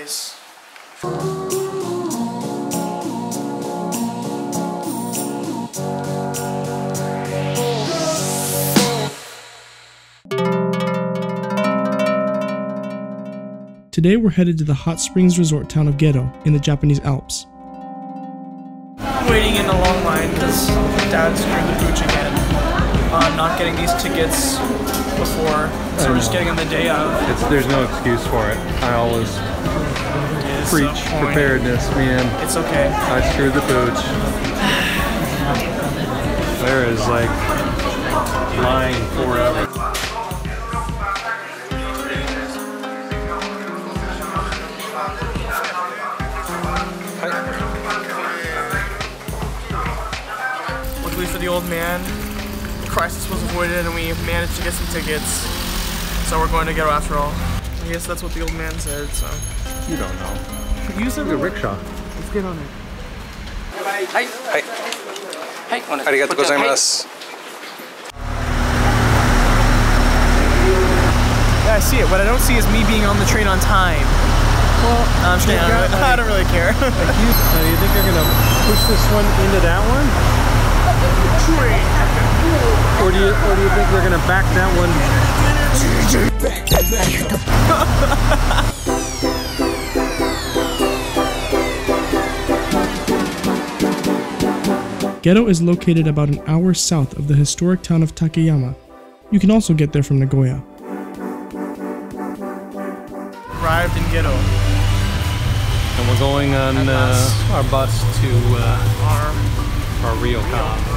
guys. Today we're headed to the hot springs resort town of Gero in the Japanese Alps. I'm waiting in a long line because Dad screwed the pooch again on not getting these tickets before, so we're just getting them the day of. There's no excuse for it. I always preach preparedness, man. It's okay. I screwed the pooch. There is like lying forever. Luckily for the old man, the crisis was avoided and we managed to get some tickets. So we're going to Gero after all. I guess that's what the old man said, so. You don't know. Use a rickshaw. Let's get on it. Hi. Hi. Hi. Arigatou gozaimasu. Yeah, I see it. What I don't see is me being on the train on time. Well, I'm staying on it. I don't really care. Do you think you're going to push this one into that one? Or do you think we're going to back that one? Gero is located about an hour south of the historic town of Takayama. You can also get there from Nagoya. Arrived in Gero. And we're going on our bus to our Ryokan.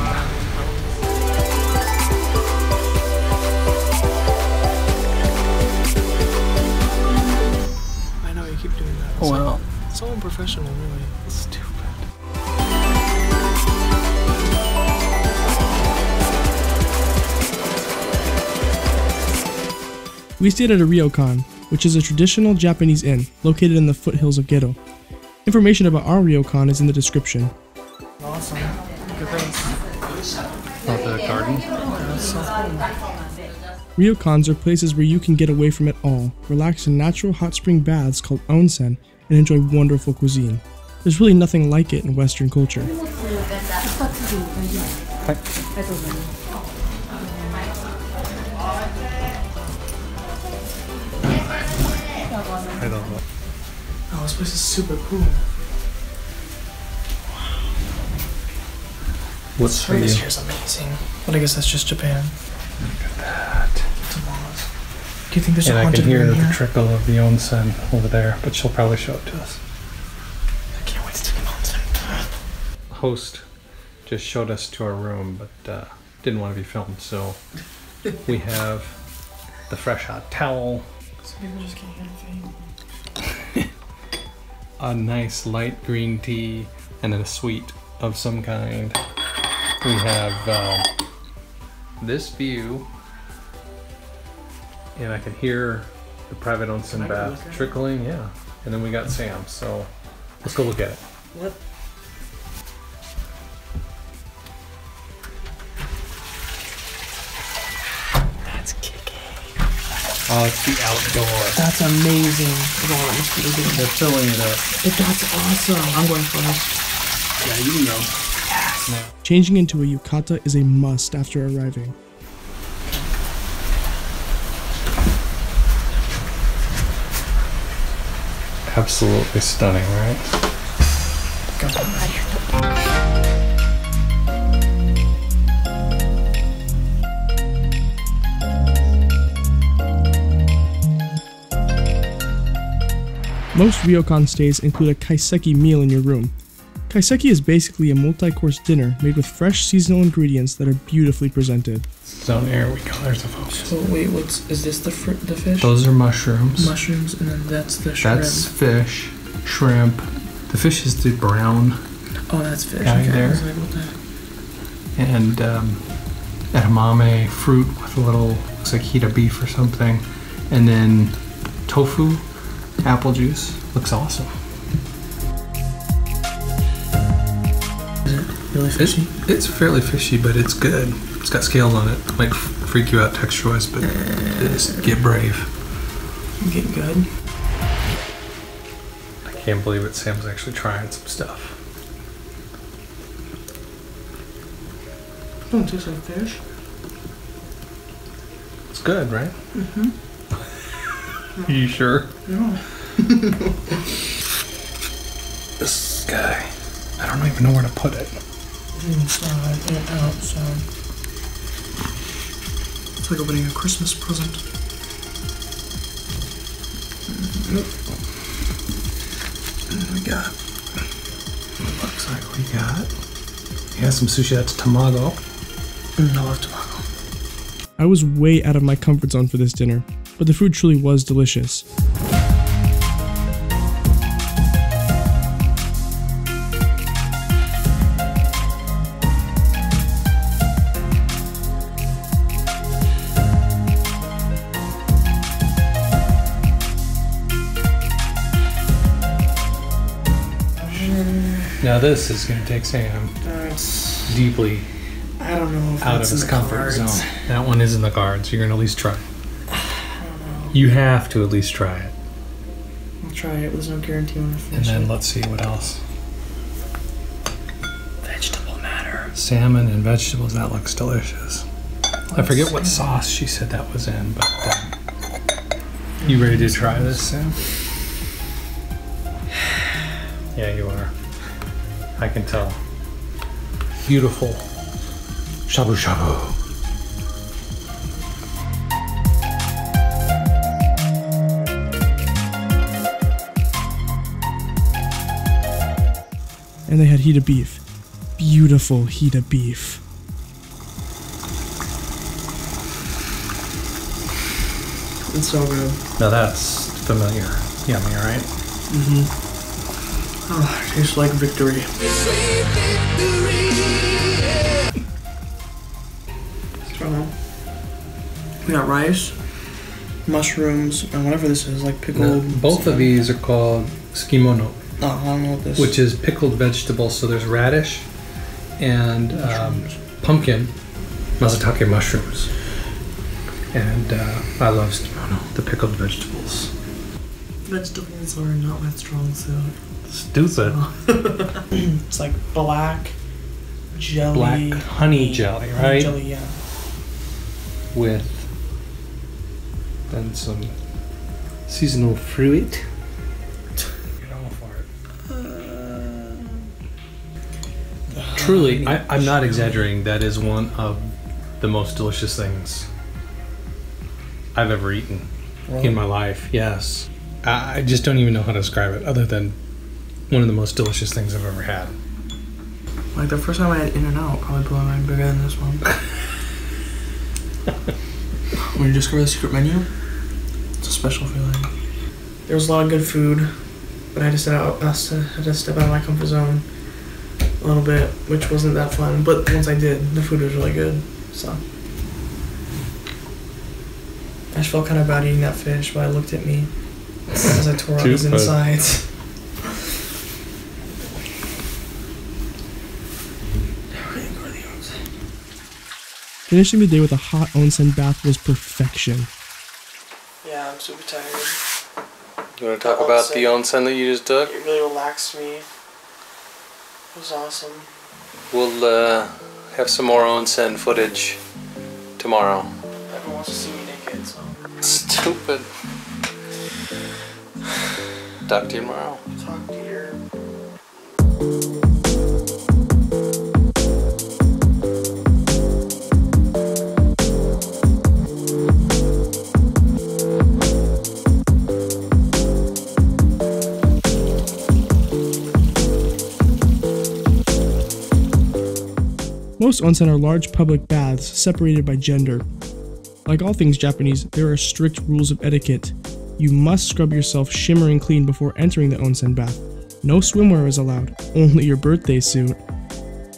Keep doing that. Oh, wow. It's all unprofessional, really. It's stupid. We stayed at a Ryokan, which is a traditional Japanese inn located in the foothills of Gero. Information about our Ryokan is in the description. Awesome. Look at this. Not that garden. That's so cool. Ryokans are places where you can get away from it all, relax in natural hot spring baths called onsen, and enjoy wonderful cuisine. There's really nothing like it in Western culture. I don't know. Oh, this place is super cool. Wow. What's for you? This here's amazing. But I guess that's just Japan. Look at that. Do you think there's a haunted room? And I can hear the trickle of the onsen over there, but she'll probably show it to us. I can't wait to take an onsen. The host just showed us to our room, but didn't want to be filmed, so we have the fresh hot towel. So people just can't get anything. A nice light green tea, and then a sweet of some kind. We have this view, and I can hear the private onsen bath trickling, yeah. And then we got Sam, so let's go look at it. What? That's kicking. Oh, it's the outdoor. That's amazing. They're filling it up. That's awesome. I'm going first. Yeah, you know. Changing into a yukata is a must after arriving. Absolutely stunning, right? Most ryokan stays include a kaiseki meal in your room. Kaiseki is basically a multi-course dinner made with fresh seasonal ingredients that are beautifully presented. So there we go, there's the focus. So wait, is this the fish? Those are mushrooms. Mushrooms, and then that's the shrimp. That's fish, shrimp. The fish is the brown. Oh, that's fish. Okay, there. I was like, what the... And edamame fruit with a little, looks like Hida beef or something. And then tofu, apple juice, looks awesome. Really fishy? It's fairly fishy, but it's good. It's got scales on it. It might freak you out texture-wise, but just get brave. Get good. can't believe it, Sam's actually trying some stuff. It doesn't taste like fish. It's good, right? Mm-hmm. You sure? No. This guy, I don't even know where to put it. Inside and outside. It's like opening a Christmas present. Mm-hmm. We got, looks like we got, yeah, some sushi. That's tamago. I love tamago. I was way out of my comfort zone for this dinner, but the food truly was delicious. Now this is going to take Sam deeply out of his comfort zone. That one is in the cards. You're going to at least try it. I don't know. You have to at least try it. I'll try it. There's no guarantee when I finish it. And then let's see what else. Vegetable matter. Salmon and vegetables. That looks delicious. I forget what sauce she said that was in, but you ready to try this, Sam? Yeah, you are. I can tell. Beautiful shabu-shabu. And they had Hida beef. Beautiful Hida beef. It's so good. Now that's familiar. Yummy, right? Mm-hmm. Oh, it tastes like victory. So, we got rice, mushrooms, and whatever this is, like pickled. No, both of these are called tsukemono. Oh, I don't know what this is. Which is pickled vegetables. So there's radish and pumpkin, matsutake mushrooms. And I love tsukemono, the pickled vegetables. Vegetables are not my strong suit. Stupid. It's like black jelly. Black honey jelly, right? Honey jelly, yeah. With then some seasonal fruit. Get all for it. Truly, I'm not exaggerating. That is one of the most delicious things I've ever eaten in my life. Yes. I just don't even know how to describe it other than one of the most delicious things I've ever had. Like the first time I had In-N-Out, probably blew my mind bigger than this one. When you discover the secret menu, it's a special feeling. There was a lot of good food, but I just had to step out of my comfort zone a little bit, which wasn't that fun. But once I did, the food was really good. So I just felt kind of bad eating that fish, but I looked at me as I tore out his insides. Finishing the day with a hot onsen bath was perfection. Yeah, I'm super tired. You want to talk about the onsen that you just took? It really relaxed me. It was awesome. We'll have some more onsen footage tomorrow. Everyone wants to see me naked, so... Stupid. Talk to you tomorrow. Talk to you. Most onsen are large public baths separated by gender. Like all things Japanese, there are strict rules of etiquette. You must scrub yourself shimmering clean before entering the onsen bath. No swimwear is allowed, only your birthday suit.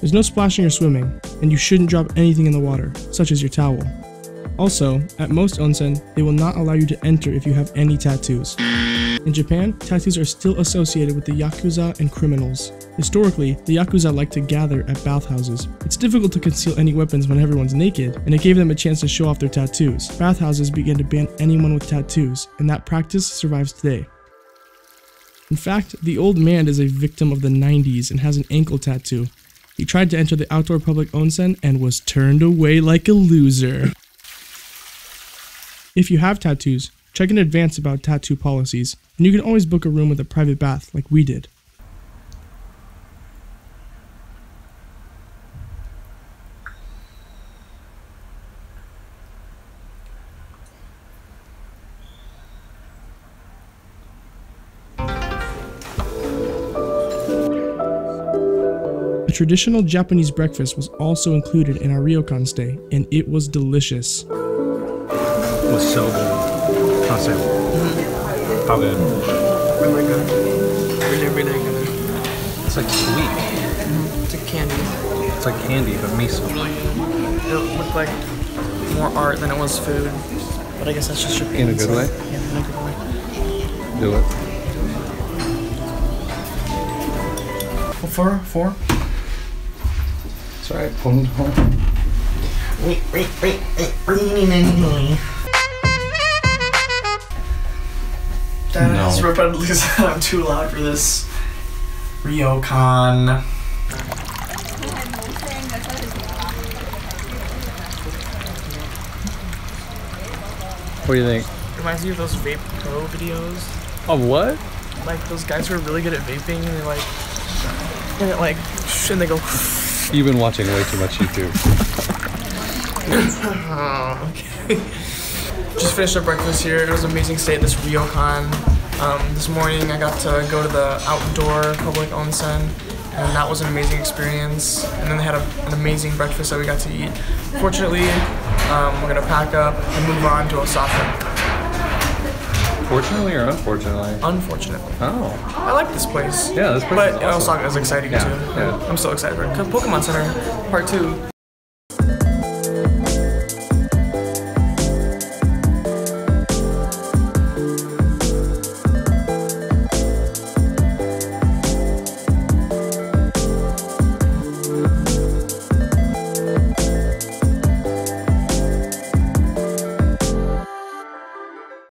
There's no splashing or swimming, and you shouldn't drop anything in the water, such as your towel. Also, at most onsen, they will not allow you to enter if you have any tattoos. In Japan, tattoos are still associated with the yakuza and criminals. Historically, the yakuza like to gather at bathhouses. It's difficult to conceal any weapons when everyone's naked, and it gave them a chance to show off their tattoos. Bathhouses began to ban anyone with tattoos, and that practice survives today. In fact, the old man is a victim of the 90s and has an ankle tattoo. He tried to enter the outdoor public onsen and was turned away like a loser. If you have tattoos, check in advance about tattoo policies, and you can always book a room with a private bath like we did. Traditional Japanese breakfast was also included in our Ryokan stay, and it was delicious. It was so good. How good. Really good. Really, really good. It's like sweet. It's like candy. It's like candy, but miso. It looked like more art than it was food, but I guess that's just your opinion. In a good way? Yeah, in a good way. Do it. Four? It's all right, pulling home. Dad has repeatedly said I'm too loud for this Ryokan. What do you think? It reminds me of those Vape Pro videos. Of what? Like those guys who are really good at vaping and they're like, and they go. You've been watching way too much YouTube. Oh, okay. Just finished our breakfast here. It was an amazing stay at this Ryokan. This morning I got to go to the outdoor public onsen, and that was an amazing experience. And then they had an amazing breakfast that we got to eat. Fortunately, we're gonna pack up and move on to Osaka. Fortunately or unfortunately? Unfortunately. Oh. I like this place. Yeah, this place is awesome. But Osaka is exciting too. Yeah. I'm so excited for it. Pokémon Center Part 2.